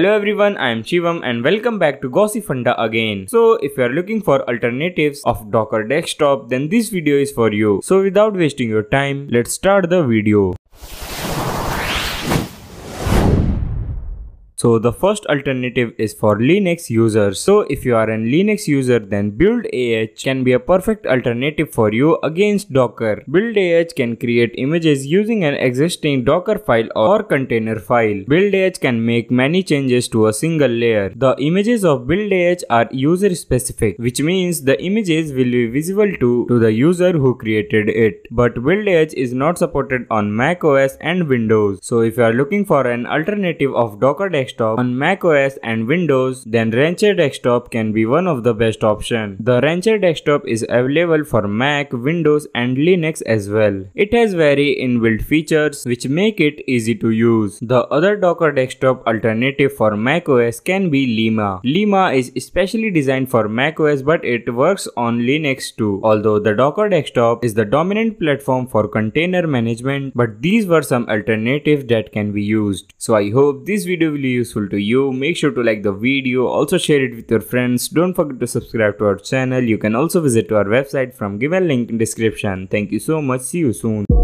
Hello everyone, I am Shivam and welcome back to Gossipfunda again. So if you are looking for alternatives of Docker desktop, then this video is for you. So without wasting your time, let's start the video. So the first alternative is for Linux users. So if you are a Linux user, then BuildAH can be a perfect alternative for you against Docker. BuildAH can create images using an existing Docker file or container file. BuildAH can make many changes to a single layer. The images of BuildAH are user specific, which means the images will be visible to the user who created it. But BuildAH is not supported on macOS and Windows. So if you are looking for an alternative of Docker desktop on macOS and Windows, then Rancher desktop can be one of the best options. The Rancher desktop is available for Mac, Windows and Linux as well. It has very inbuilt features which make it easy to use. The other Docker desktop alternative for macOS can be Lima. Lima is specially designed for macOS, but it works on Linux too. Although the Docker desktop is the dominant platform for container management, but these were some alternatives that can be used. So I hope this video will be useful to you. Make sure to like the video, also share it with your friends. Don't forget to subscribe to our channel. You can also visit our website from given link in description. Thank you so much. See you soon.